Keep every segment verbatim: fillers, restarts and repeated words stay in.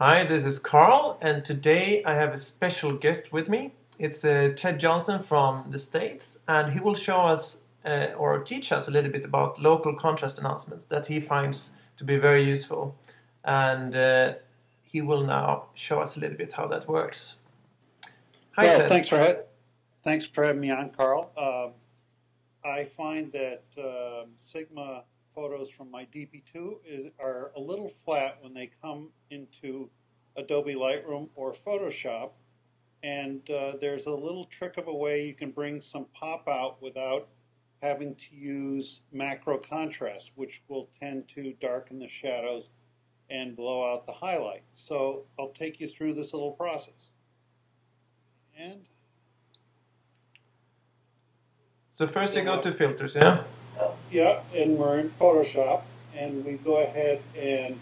Hi, this is Carl, and today I have a special guest with me. It's uh, Ted Johnson from the States, and he will show us uh, or teach us a little bit about local contrast enhancements that he finds to be very useful. And uh, he will now show us a little bit how that works. Hi, well, Ted. Thanks for, thanks for having me on, Carl. Um, I find that uh, Sigma photos from my D P two is, are a little flat when they come into Adobe Lightroom or Photoshop, and uh, there's a little trick of a way you can bring some pop out without having to use macro contrast, which will tend to darken the shadows and blow out the highlights. So I'll take you through this little process. And so first you go to filters, yeah? Yeah, and we're in Photoshop, and we go ahead and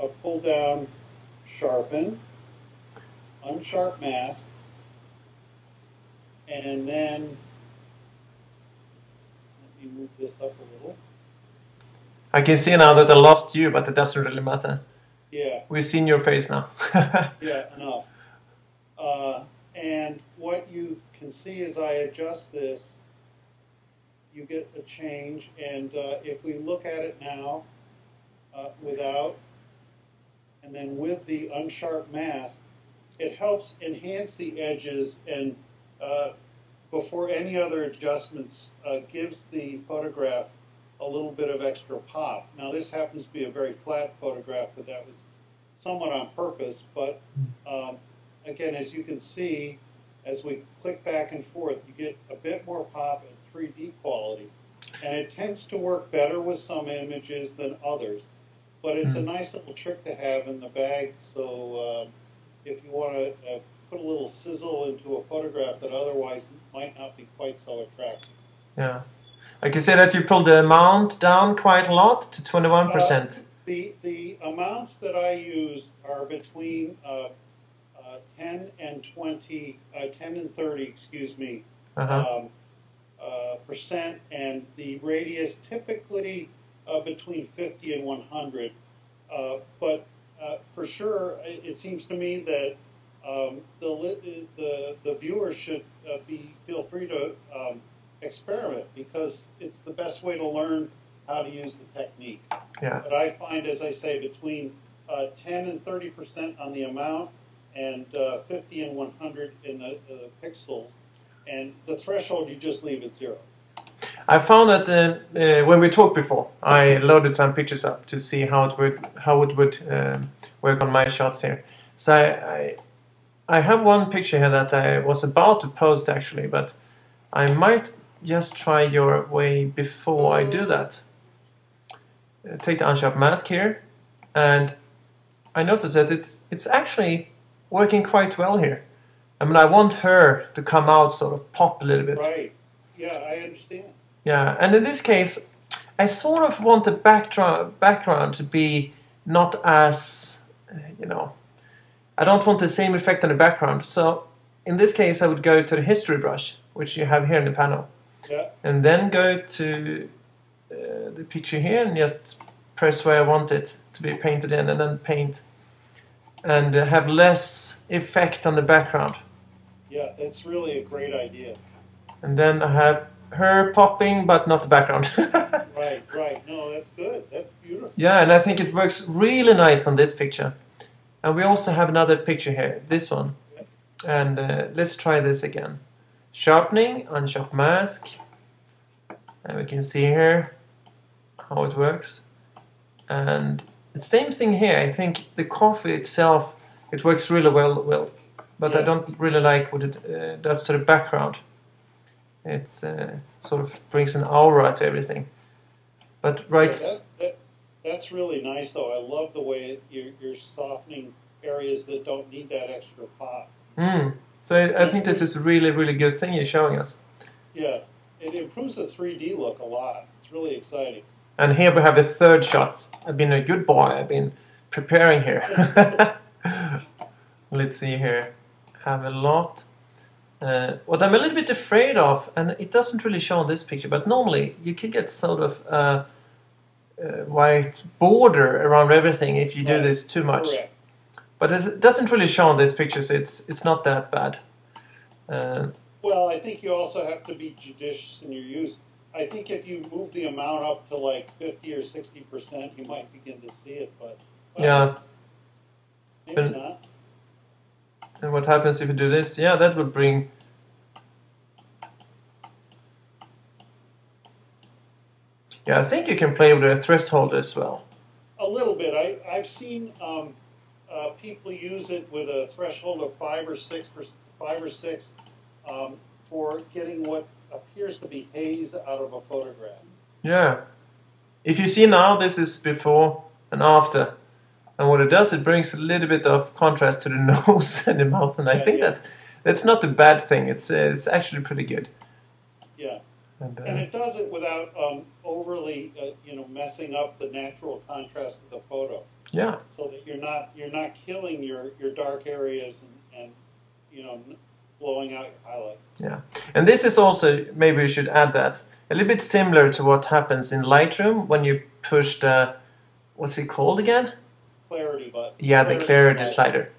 uh, pull down Sharpen, Unsharp Mask, and then let me move this up a little. I can see now that I lost you, but it doesn't really matter. Yeah. We've seen your face now. Yeah, enough. Uh, and what you can see as I adjust this, you get a change, and uh, if we look at it now uh, without and then with the unsharp mask, it helps enhance the edges, and uh, before any other adjustments uh, gives the photograph a little bit of extra pop. Now this happens to be a very flat photograph, but that was somewhat on purpose, but um, again, as you can see, as we click back and forth, you get a bit more pop and three D quality, and it tends to work better with some images than others, but it's a nice little trick to have in the bag. So uh, if you want to uh, put a little sizzle into a photograph that otherwise might not be quite so attractive. Yeah, I can say that you pulled the amount down quite a lot to twenty-one percent. Uh, the the amounts that I use are between uh, uh, ten and twenty, uh, ten and thirty, excuse me. Uh-huh. um, Uh, percent, and the radius typically uh, between fifty and one hundred. Uh, but uh, for sure, it, it seems to me that um, the the the viewers should uh, be feel free to um, experiment, because it's the best way to learn how to use the technique. Yeah. But I find, as I say, between uh, ten and thirty percent on the amount, and uh, fifty and one hundred in the, the pixels. And the threshold you just leave at zero. I found that uh, uh, when we talked before, I loaded some pictures up to see how it would how it would uh, work on my shots here. So I, I I have one picture here that I was about to post actually, but I might just try your way before I do that. Uh, take the Unsharp Mask here, and I noticed that it's it's actually working quite well here. I mean, I want her to come out, sort of pop a little bit. Right. Yeah, I understand. Yeah, and in this case, I sort of want the background background to be not as, you know, I don't want the same effect in the background. So in this case, I would go to the history brush, which you have here in the panel. Yeah. And then go to uh, the picture here and just press where I want it to be painted in, and then paint, and uh, have less effect on the background. Yeah, that's really a great idea. And then I have her popping, but not the background. Right, right. No, that's good. That's beautiful. Yeah, and I think it works really nice on this picture. And we also have another picture here, this one. Okay. And uh, let's try this again. Sharpening, Unsharp Mask. And we can see here how it works. And the same thing here. I think the coffee itself, it works really well, well. But yeah. I don't really like what it uh, does to the background. It uh, sort of brings an aura to everything. But right, yeah, that, that, that's really nice, though. I love the way you're, you're softening areas that don't need that extra pop. Mm. So I, I think this is a really, really good thing you're showing us. Yeah, it improves the three D look a lot. It's really exciting. And here we have a third shot. I've been a good boy. I've been preparing here. Let's see here. Have a lot. Uh, what I'm a little bit afraid of, and it doesn't really show on this picture, but normally you could get sort of a, a white border around everything if you do this too much. Correct. But it doesn't really show on this picture, so it's, it's not that bad. Uh, well, I think you also have to be judicious in your use. I think if you move the amount up to like fifty or sixty percent, you might begin to see it, but... Well, yeah. Maybe and, not. And what happens if you do this? Yeah, that would bring... Yeah, I think you can play with the threshold as well. A little bit. I, I've seen um, uh, people use it with a threshold of five or six, for, five or six um, for getting what appears to be haze out of a photograph. Yeah. If you see now, this is before and after. And what it does, it brings a little bit of contrast to the nose and the mouth. And I yeah, think yeah. That's, that's not a bad thing. It's, uh, it's actually pretty good. Yeah. And, uh, and it does it without um, overly, uh, you know, messing up the natural contrast of the photo. Yeah. So that you're not you're not killing your your dark areas and, and you know blowing out your highlights. Yeah. And this is also, maybe we should add that, a little bit similar to what happens in Lightroom when you push the, what's it called again? Clarity button. Yeah, clarity the clarity button. slider.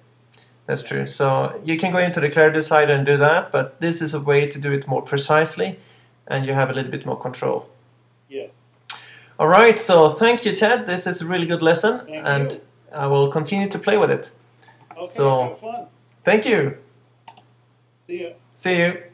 That's true. So you can go into the clarity slider and do that, but this is a way to do it more precisely. And you have a little bit more control. Yes. All right, so thank you, Ted. This is a really good lesson, thank and you. I will continue to play with it. Okay, so, have fun. Thank you. See you. See you.